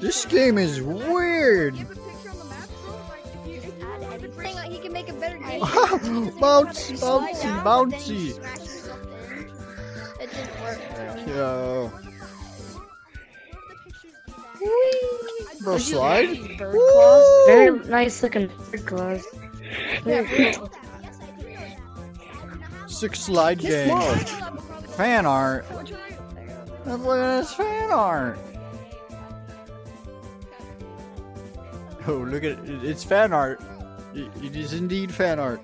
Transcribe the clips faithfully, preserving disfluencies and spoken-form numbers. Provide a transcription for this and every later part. This game is weird. He can make a better game. Bouncy, bouncy, bouncy. It didn't work. Yo. The slide? Very nice looking bird claws. Six slide game. Fan art. Look at this fan art. Oh, look at it. It's fan art. It is indeed fan art.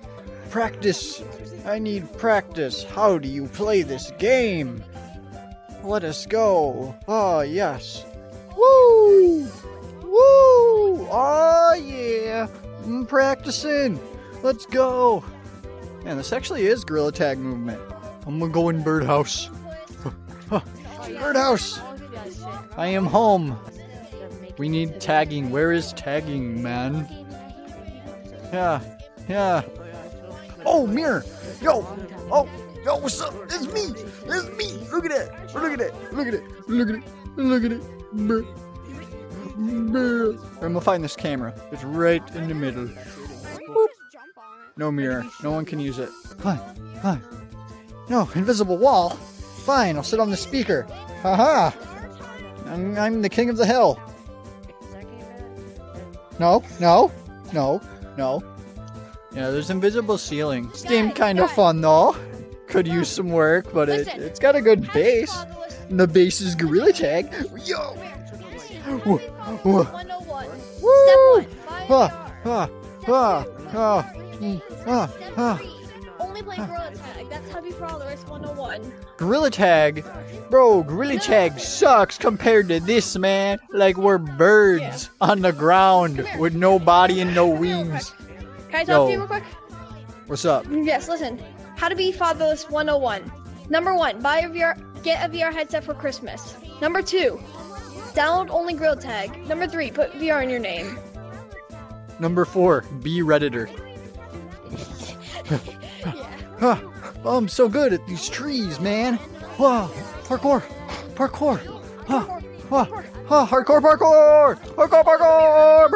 Practice. I need practice. How do you play this game? Let us go. Oh, yes. Woo! Woo! Oh, yeah. I'm practicing. Let's go. Man, this actually is Gorilla Tag movement. I'm gonna go in birdhouse. Birdhouse! I am home. We need tagging. Where is tagging, man? Yeah, yeah. Oh, mirror! Yo! Oh! Yo, what's up? It's me! It's me! Look at that! Look at that! Look at it! Look at it! Look at it! Look at it. I'm gonna find this camera. It's right in the middle. Boop. No mirror. No one can use it. Fine. Fine. No, invisible wall? Fine, I'll sit on the speaker. Haha! I'm, I'm the king of the hill. No, no, no. No. Yeah, there's invisible ceiling. Steam kind of fun though. Could use some work, but it, it's got a good base. And the base is Gorilla Tag. Yo! Woo! Woo! Woo! Ah! Ah! Ah! Ah! Ah! Ah! Only play Gorilla Tag. That's heavy for all the rest one oh one. Gorilla Tag? Bro, Gorilla Tag sucks compared to this, man. Like, we're birds on the ground with no body and no wings. Can I talk Yo. to you real quick? What's up? Yes, listen. How to be fatherless one oh one. Number one, buy a V R, get a V R headset for Christmas. Number two, download only Gorilla Tag. Number three, put V R in your name. Number four, be Redditor. Huh. Oh, I'm so good at these trees, man. Wow. Parkour. Parkour. Huh. Huh. Huh. Hardcore parkour. Hardcore parkour.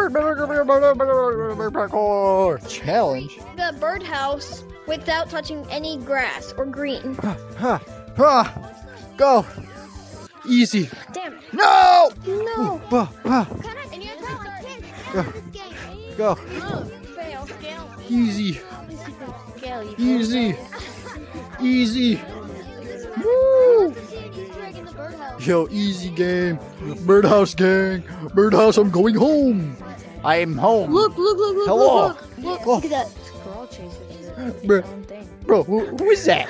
Parkour. Challenge. The birdhouse without touching any grass or green. Huh. Huh. Huh. Go. Easy. Damn. No. No. Huh. Huh. Go. Go. No. Easy. Easy. Easy. Woo. Yo, easy game. Birdhouse gang. Birdhouse, I'm going home. I am home. Look, look, look, look. Hello. Look, look, look, look, look, look at that. Squirrel chaser. Bro, bro who, who is that?